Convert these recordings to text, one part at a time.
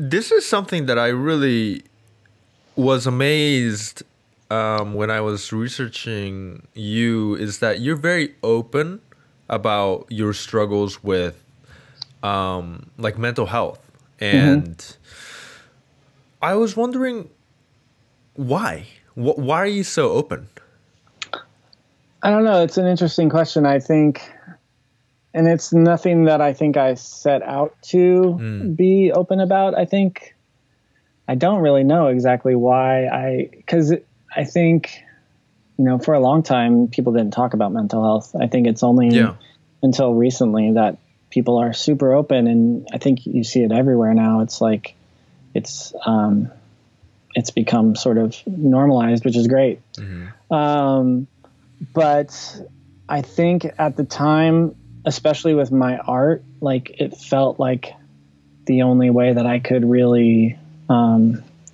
This is something that I really was amazed when I was researching you, is that you're very open about your struggles with like mental health. And I was wondering why? Why are you so open? I don't know. It's an interesting question, I think. And it's nothing that I think I set out to be open about. I think I don't really know exactly why I, because I think, you know, for a long time, people didn't talk about mental health. I think it's only until recently that people are super open. And I think you see it everywhere now. It's like, it's become sort of normalized, which is great. But I think at the time, especially with my art, like it felt like the only way that I could really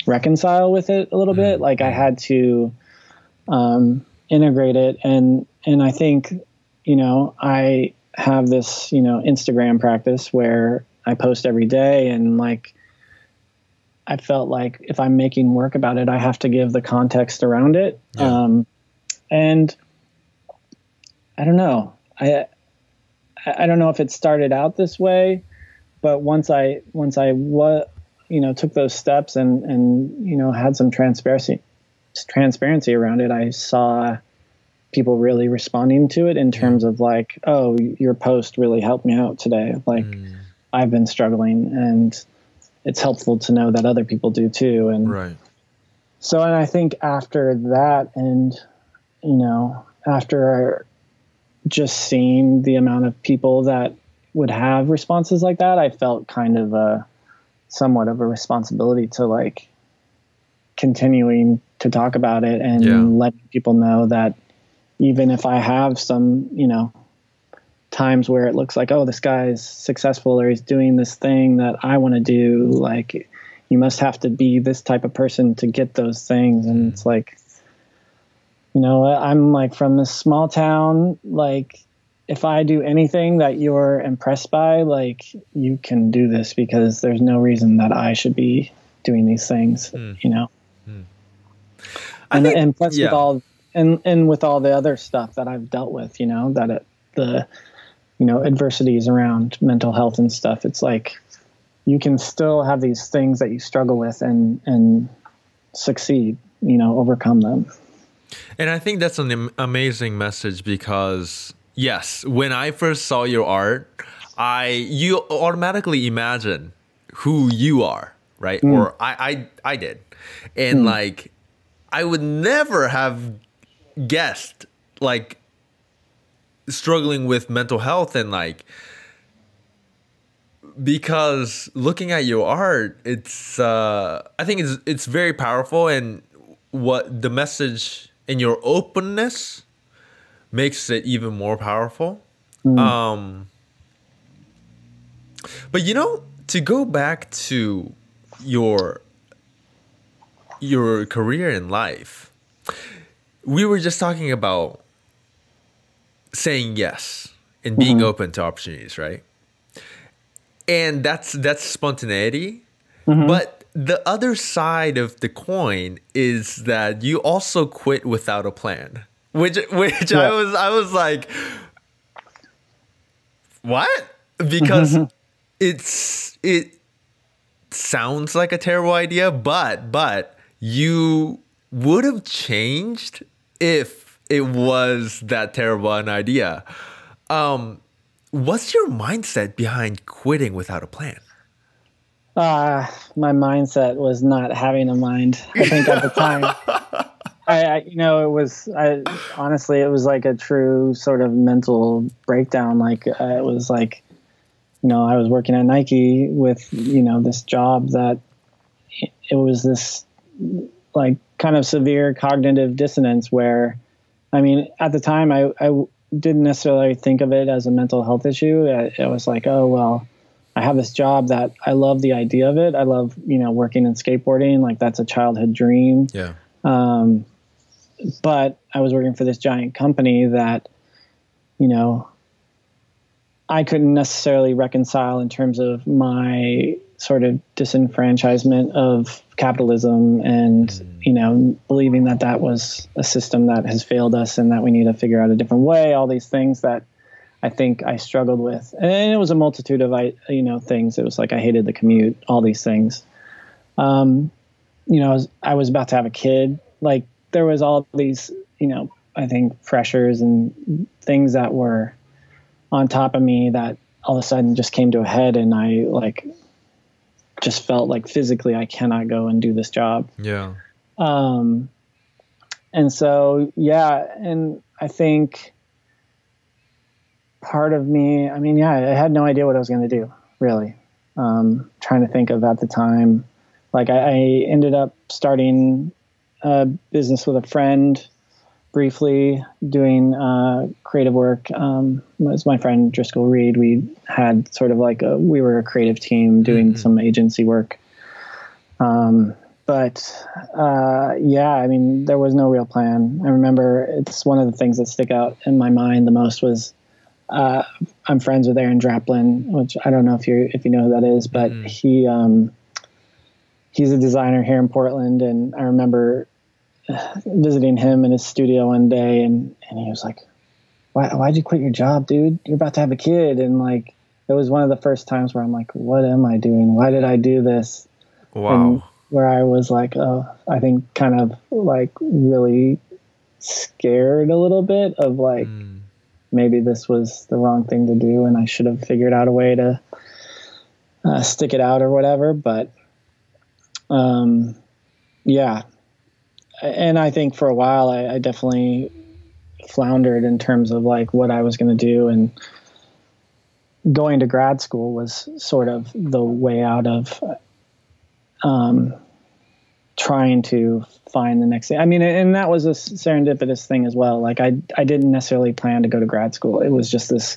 reconcile with it a little bit. Like I had to integrate it. And I think, you know, I have this, you know, Instagram practice where I post every day, and like I felt like if I'm making work about it, I have to give the context around it. And I don't know. I don't know if it started out this way, but once I took those steps and, you know, had some transparency around it, I saw people really responding to it in terms of like, oh, your post really helped me out today. Like I've been struggling, and it's helpful to know that other people do too. And so, and I think after that, and, you know, after just seeing the amount of people that would have responses like that, I felt kind of somewhat of a responsibility to like continuing to talk about it and letting people know that even if I have some, you know, times where it looks like, oh, this guy's successful or he's doing this thing that I want to do, like you must have to be this type of person to get those things. And it's like, you know, I'm like from this small town, like if I do anything that you're impressed by, like you can do this, because there's no reason that I should be doing these things, you know? And plus with all, and with all the other stuff that I've dealt with, you know, that adversities around mental health and stuff, it's like you can still have these things that you struggle with and succeed, you know, overcome them. And I think that's an amazing message, because yes, when I first saw your art, you automatically imagine who you are, right? Or I did. And like, I would never have guessed like struggling with mental health, and like, because looking at your art, it's, I think it's very powerful, and what the message and your openness makes it even more powerful. But you know, to go back to your career in life, we were just talking about saying yes and being open to opportunities, right? And that's spontaneity. But the other side of the coin is that you also quit without a plan, which I was like, what? Because it sounds like a terrible idea, but you would have changed if it was that terrible an idea. What's your mindset behind quitting without a plan? My mindset was not having a mind, I think, at the time. Honestly, it was like a true sort of mental breakdown. Like it was like, you know, I was working at Nike with, you know, this job that it was this like kind of severe cognitive dissonance where, I mean, at the time I didn't necessarily think of it as a mental health issue. It was like, oh, well, I have this job that I love the idea of it. I love, you know, working in skateboarding. Like that's a childhood dream. Yeah. But I was working for this giant company that, you know, I couldn't necessarily reconcile in terms of my sort of disenfranchisement of capitalism and, you know, believing that that was a system that has failed us and that we need to figure out a different way, all these things that I think I struggled with. And it was a multitude of, you know, things. It was like I hated the commute, all these things. You know, I was about to have a kid. Like there was all these, you know, I think pressures and things that were on top of me that all of a sudden just came to a head, and I like just felt like physically I cannot go and do this job. Yeah. And so, yeah. And I think part of me, I mean, yeah, I had no idea what I was going to do really. Trying to think of at the time, like I ended up starting a business with a friend briefly, doing creative work. It was my friend Driscoll Reed. We had sort of like we were a creative team doing some agency work. Yeah, I mean, there was no real plan. I remember it's one of the things that stick out in my mind the most was I'm friends with Aaron Draplin, which I don't know if you know who that is, but he he's a designer here in Portland, and I remember visiting him in his studio one day, and he was like, why'd you quit your job, dude? You're about to have a kid. And like, it was one of the first times where I'm like, what am I doing? Why did I do this? Wow. And where I was like, oh, I think kind of like really scared a little bit of like, maybe this was the wrong thing to do and I should have figured out a way to stick it out or whatever. But yeah. And I think for a while, I definitely floundered in terms of like what I was going to do, and going to grad school was sort of the way out of trying to find the next thing. I mean, and that was a serendipitous thing as well. Like I didn't necessarily plan to go to grad school. It was just this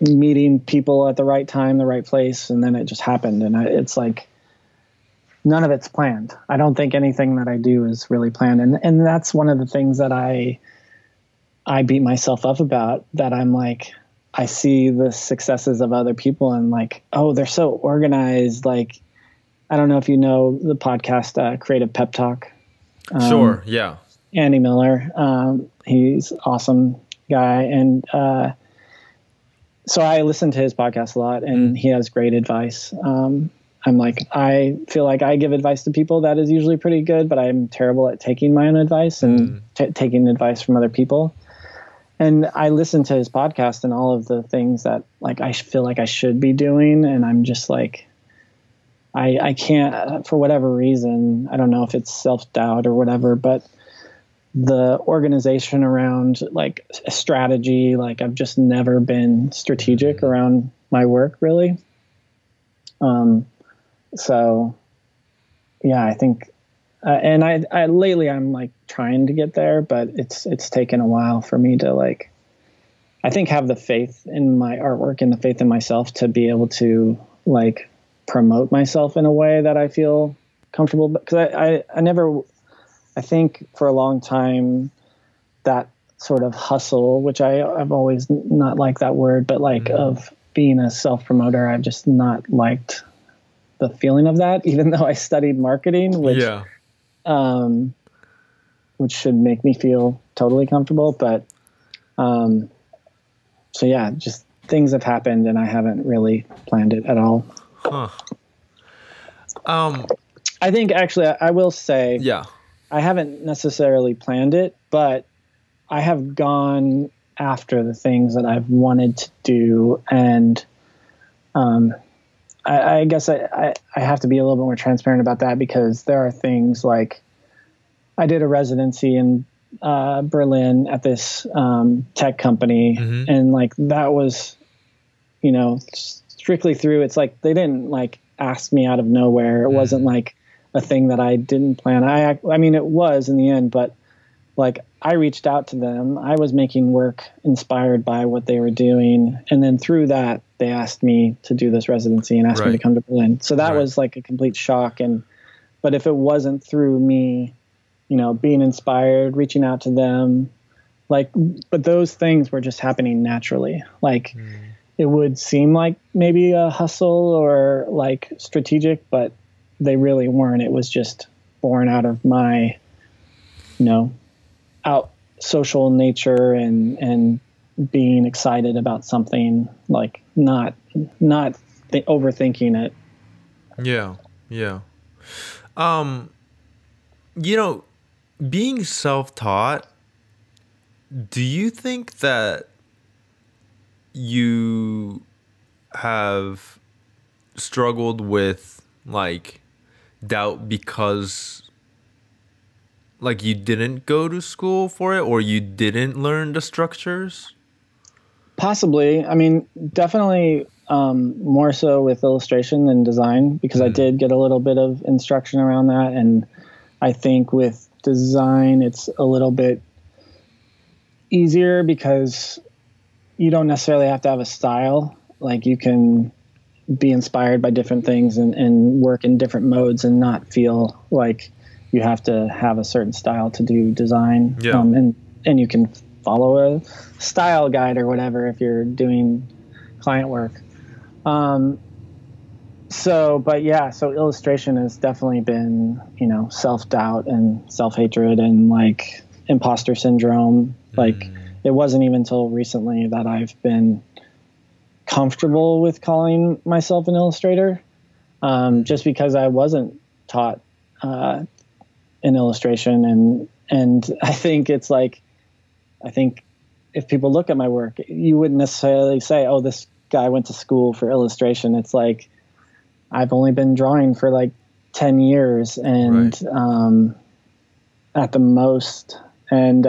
meeting people at the right time, the right place, and then it just happened. And it's like, none of it's planned. I don't think anything that I do is really planned. And that's one of the things that I beat myself up about, that I'm like, I see the successes of other people and like, oh, they're so organized. Like, I don't know if you know the podcast, Creative Pep Talk. Sure. Yeah. Andy Miller. He's awesome guy. And, so I listen to his podcast a lot, and he has great advice. I'm like, I feel like I give advice to people that is usually pretty good, but I'm terrible at taking my own advice and taking advice from other people. And I listen to his podcast and all of the things that like, I feel like I should be doing. And I'm just like, I can't, for whatever reason, I don't know if it's self-doubt or whatever, but the organization around like a strategy, like I've just never been strategic around my work really. So yeah, I think, and I lately I'm like trying to get there, but it's taken a while for me to like, I think have the faith in my artwork and the faith in myself to be able to like promote myself in a way that I feel comfortable. Because I think for a long time that sort of hustle, which I've always not liked that word, but like of being a self-promoter, I've just not liked the feeling of that, even though I studied marketing, which should make me feel totally comfortable. But, so yeah, just things have happened and I haven't really planned it at all. Huh. I think actually I will say, yeah, I haven't necessarily planned it, but I have gone after the things that I've wanted to do. And, I guess I have to be a little bit more transparent about that, because there are things like I did a residency in Berlin at this tech company, and like that was, you know, strictly through. It's like they didn't like ask me out of nowhere. It wasn't like a thing that I didn't plan. I mean, it was in the end, but like I reached out to them. I was making work inspired by what they were doing, and then through that, they asked me to do this residency and asked me to come to Berlin. So that was like a complete shock. But if it wasn't through me, you know, being inspired, reaching out to them, like, but those things were just happening naturally. Like it would seem like maybe a hustle or like strategic, but they really weren't. It was just born out of my, you know, out social nature and being excited about something, like not overthinking it. Yeah. Yeah. You know, being self-taught, do you think that you have struggled with like doubt because like you didn't go to school for it or you didn't learn the structures? Possibly. I mean, definitely more so with illustration than design, because I did get a little bit of instruction around that. And I think with design, it's a little bit easier because you don't necessarily have to have a style. Like you can be inspired by different things and work in different modes and not feel like you have to have a certain style to do design. Yeah. And you can follow a style guide or whatever if you're doing client work. But yeah, so illustration has definitely been, you know, self-doubt and self-hatred and like imposter syndrome. Like it wasn't even until recently that I've been comfortable with calling myself an illustrator, just because I wasn't taught an illustration. And I think it's like, I think if people look at my work, you wouldn't necessarily say, oh, this guy went to school for illustration. It's like, I've only been drawing for like 10 years and, right. At the most. And,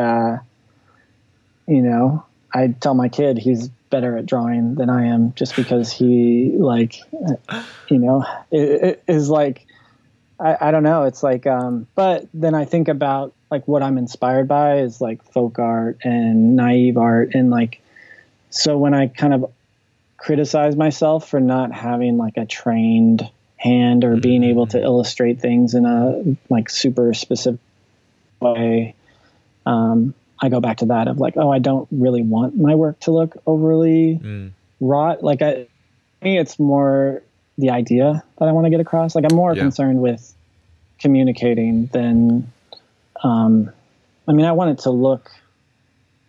you know, I tell my kid he's better at drawing than I am just because he like, you know, it is like, I don't know. It's like, but then I think about like what I'm inspired by is like folk art and naive art. And like, so when I kind of criticize myself for not having like a trained hand or being able to illustrate things in a like super specific way, I go back to that of like, oh, I don't really want my work to look overly raw. Like for me, it's more the idea that I want to get across. Like I'm more concerned with communicating than, I mean, I want it to look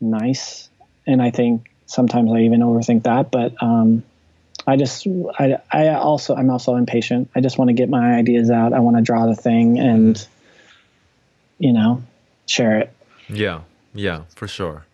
nice. And I think sometimes I even overthink that, but, I'm also impatient. I just want to get my ideas out. I want to draw the thing and, you know, share it. Yeah. Yeah, for sure.